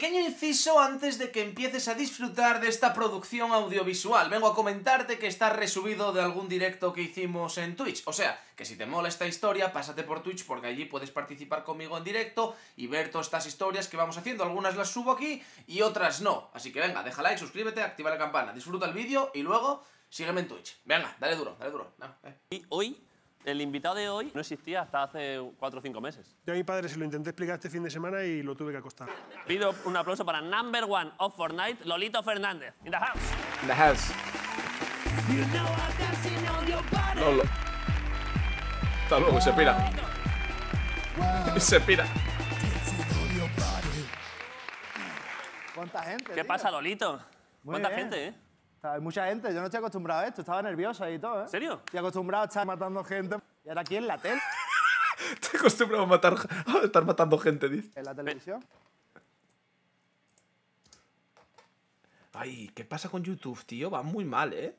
Pequeño inciso antes de que empieces a disfrutar de esta producción audiovisual. Vengo a comentarte que está resubido de algún directo que hicimos en Twitch. O sea, que si te mola esta historia, pásate por Twitch porque allí puedes participar conmigo en directo y ver todas estas historias que vamos haciendo. Algunas las subo aquí y otras no. Así que venga, deja like, suscríbete, activa la campana, disfruta el vídeo y luego sígueme en Twitch. Venga, dale duro, dale duro. Y hoy, el invitado de hoy no existía hasta hace 4 o 5 meses. Yo a mi padre se lo intenté explicar este fin de semana y lo tuve que acostar. Pido un aplauso para number one of Fortnite, Lolito Fernández. In the house. In the house. You know I'm dancing on your body. Lolo. Hasta luego, se pira. Se pira. ¿Cuánta gente? ¿Qué pasa, Lolito? ¿Cuánta gente, eh? Hay mucha gente, yo no estoy acostumbrado a esto, estaba nervioso y todo, ¿eh? ¿En serio? Estoy acostumbrado a estar matando gente. Y ahora aquí en la tele. Estoy acostumbrado a estar matando gente, dice. ¿En la televisión? Ay, ¿qué pasa con YouTube, tío? Va muy mal, ¿eh?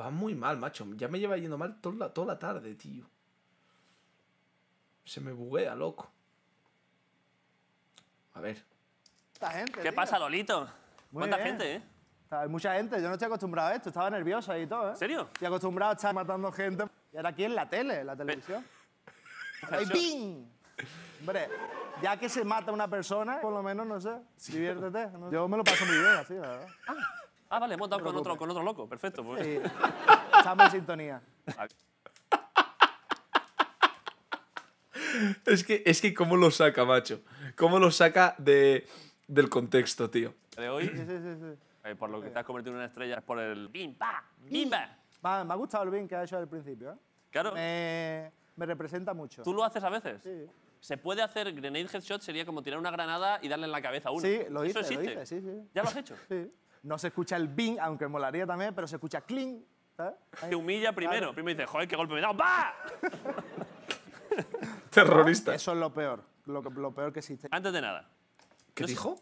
Va muy mal, macho. Ya me lleva yendo mal toda la tarde, tío. Se me buguea, loco. A ver. Gente, ¿Qué pasa, Lolito? ¿Cuánta gente, eh? Hay mucha gente, yo no estoy acostumbrado a esto, estaba nervioso y todo, ¿eh? ¿En serio? Estoy acostumbrado a estar matando gente. Y ahora aquí en la tele, en la televisión. ¡Ay, ping! Hombre, ya que se mata una persona, por lo menos, no sé, diviértete. No. Yo me lo paso muy bien, así, la verdad. Ah, vale, hemos dado con otro loco, perfecto. Pues. Sí, estamos en sintonía. Es que cómo lo saca, macho. Cómo lo saca del contexto, tío. De hoy, sí. Por lo que te has convertido en una estrella es por el bim, pa, bimba. Me ha gustado el bim que ha hecho al principio, ¿eh? Claro. Me representa mucho. ¿Tú lo haces a veces? Sí. ¿Se puede hacer grenade headshot? Sería como tirar una granada y darle en la cabeza a uno. Sí, lo hice. ¿Eso existe? Lo hice, sí, sí. ¿Ya lo has hecho? Sí. No se escucha el bim, aunque molaría también, pero se escucha cling. Te humilla primero. Claro. Primero dices, joder, qué golpe me he dado. ¡Bah! Terrorista. Eso es lo peor. Lo peor que existe. Antes de nada. ¿Qué dijo?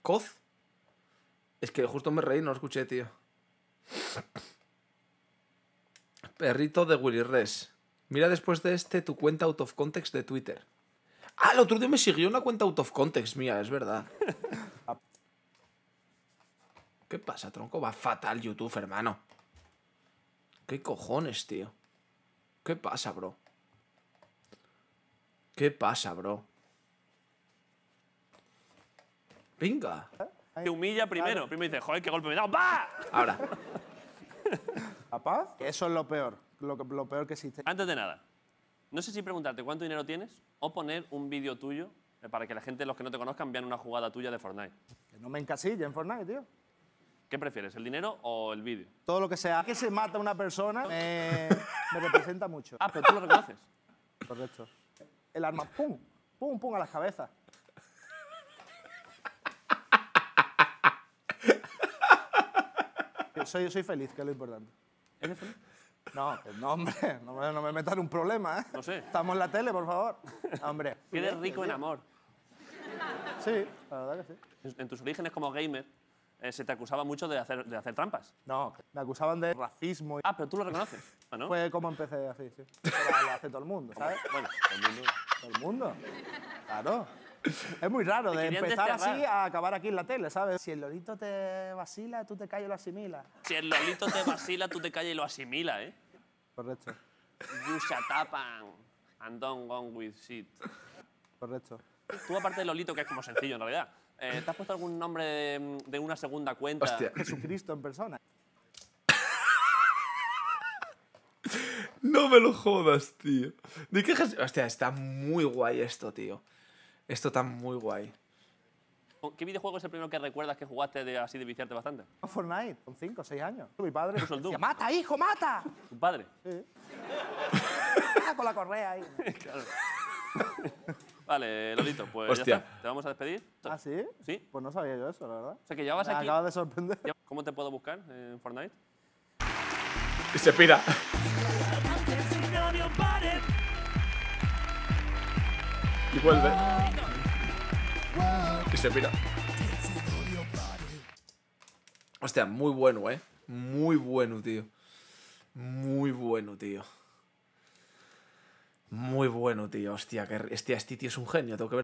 ¿Coz? Es que justo me reí, no lo escuché, tío. Perrito de Willy Res. Mira después de este tu cuenta out of context de Twitter. Ah, el otro día me siguió una cuenta out of context mía, es verdad. ¿Qué pasa, tronco? Va fatal YouTube, hermano. ¿Qué cojones, tío? ¿Qué pasa, bro? ¿Qué pasa, bro? Venga. Te humilla primero. Claro. Primero dices, joder, qué golpe me he dado. ¡Bah! Ahora. ¿Capaz? Eso es lo peor. Lo peor que existe. Antes de nada, no sé si preguntarte cuánto dinero tienes o poner un vídeo tuyo para que la gente, los que no te conozcan, vean una jugada tuya de Fortnite. Que no me encasille en Fortnite, tío. ¿Qué prefieres, el dinero o el vídeo? Todo lo que sea. Que se mata una persona me representa mucho. Ah, pero tú lo reconoces. Correcto. El arma, pum, pum, pum a las cabezas. Soy feliz, que es lo importante. ¿Eres feliz? No, pues no, hombre, no me metas en un problema, ¿eh? No sé. Estamos en la tele, por favor. Hombre. Eres rico en amor. Sí, la verdad que sí. En tus orígenes como gamer, se te acusaba mucho de hacer trampas. No, me acusaban de racismo. Ah, pero tú lo reconoces, ¿no? Fue como empecé así, sí. Pero lo hace todo el mundo, ¿sabes? Bueno, todo el mundo. Claro. Es muy raro de empezar así a acabar aquí en la tele, ¿sabes? Si el Lolito te vacila, tú te callas y lo asimilas. Si el Lolito te vacila, tú te callas y lo asimilas, ¿eh? Correcto. You shut up and don't go with shit. Correcto. Tú, aparte de Lolito, que es como sencillo en realidad, ¿te has puesto algún nombre de una segunda cuenta? Hostia. Jesucristo en persona. No me lo jodas, tío. ¿De qué Jesús? Hostia, está muy guay esto, tío. Esto está muy guay. ¿Qué videojuego es el primero que recuerdas que jugaste así de viciarte bastante? Fortnite, con 5 o 6 años. Mi padre me decía, ¡mata, hijo, mata! ¿Tu padre? Sí. Con la correa ahí. Claro. Vale, Lolito, pues hostia, ya está. Te vamos a despedir. ¿Ah, sí? Sí. Pues no sabía yo eso, la verdad. O sea, que ya vas aquí. Me acabas de sorprender. ¿Cómo te puedo buscar en Fortnite? Y se pira. Y vuelve. Y se pira. Hostia, muy bueno, ¿eh? Muy bueno, tío. Muy bueno, tío. Muy bueno, tío. Hostia, este tío es un genio. Tengo que ver.